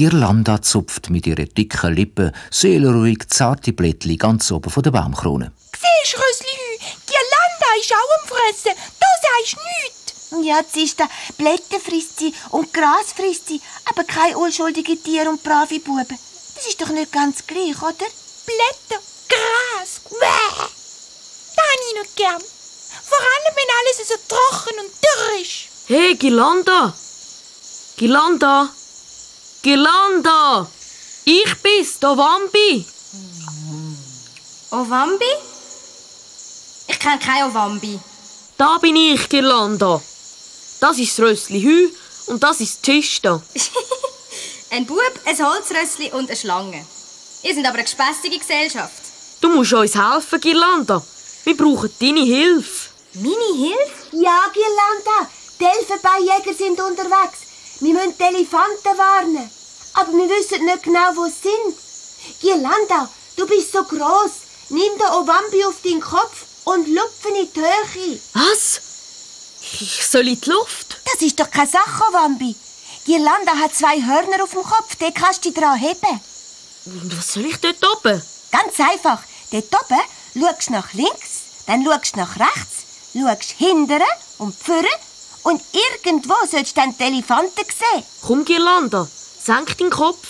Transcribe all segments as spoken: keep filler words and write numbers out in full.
Girlanda zupft mit ihren dicken Lippen seelenruhig zarte Blättchen ganz oben von der Baumkrone. «Siehst du, Rössli, Girlanda ist auch am Fressen. Du sagst nichts.» «Ja, siehst du, Blätter frisst sie und Gras frisst sie, aber keine unschuldigen Tiere und brave Buben. Das ist doch nicht ganz gleich, oder?» «Blätter, Gras, bäh! Das habe ich nicht gern. Vor allem, wenn alles so trocken und dürr ist.» «Hey, Girlanda! Girlanda! Girlanda! Ich bin's, Owambi!» «Owambi? Ich kenne keinen Owambi.» «Da bin ich, Girlanda. Das ist das Rössli Hü und das ist die Tista.» «Ein Bub, ein Holzrössli und eine Schlange. Ihr seid aber eine gespässige Gesellschaft.» «Du musst uns helfen, Girlanda. Wir brauchen deine Hilfe.» «Meine Hilfe?» «Ja, Girlanda. Die Elfenbeinjäger sind unterwegs. Wir müssen die Elefanten warnen. Aber wir wissen nicht genau, wo sie sind. Girlanda, du bist so gross. Nimm den Owambi auf deinen Kopf und lupfe in die Höhe.» «Was? Ich soll in die Luft?» «Das ist doch keine Sache, Owambi. Girlanda hat zwei Hörner auf dem Kopf. Den kannst du dran heben.» «Und was soll ich dort oben?» «Ganz einfach. Dort oben schaust du nach links, dann schaust du nach rechts, schaust hinten und vorne. Und irgendwo sollst du dann die Elefanten sehen.» «Komm, Girlanda, senk deinen Kopf.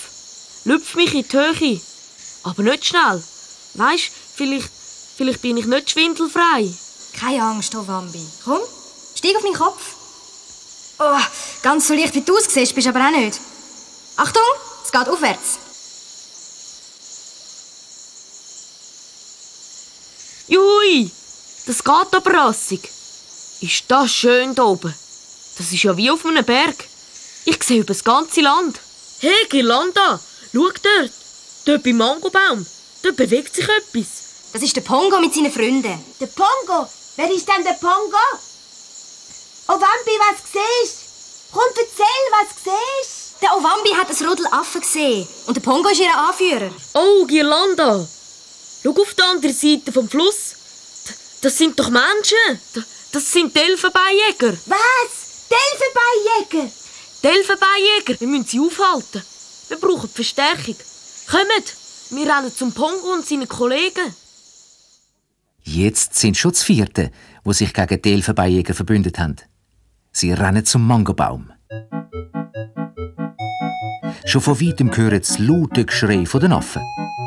Lüpf mich in die Höhe. Aber nicht schnell. Weisst, vielleicht, vielleicht bin ich nicht schwindelfrei.» «Keine Angst, Owambi. Komm, steig auf meinen Kopf.» «Oh, ganz so leicht wie du aussiehst, bist aber auch nicht. Achtung, es geht aufwärts.» «Juhui, das geht aber rassig. Ist das schön da oben. Das ist ja wie auf einem Berg. Ich sehe über das ganze Land.» «Hey, Girlanda, schau dort. Dort beim Mangobaum. Dort bewegt sich etwas.» «Das ist der Pongo mit seinen Freunden.» «Der Pongo? Wer ist denn der Pongo? Owambi, was siehst du? Komm, erzähl, was siehst du?» «Der Owambi hat ein Rudel Affen gesehen. Und der Pongo ist ihr Anführer.» «Oh, Girlanda, schau auf die andere Seite vom Fluss. Das sind doch Menschen. Das sind die Elfenbeinjäger.» «Was? Die Elfenbeinjäger?» «Die Elfenbeinjäger, wir müssen sie aufhalten. Wir brauchen Verstärkung. Kommt, wir rennen zum Pongo und seinen Kollegen.» Jetzt sind schon die Vierten, die sich gegen die Elfenbeinjäger verbündet haben. Sie rennen zum Mangobaum. Schon von weitem hören das laute Geschrei der Affen.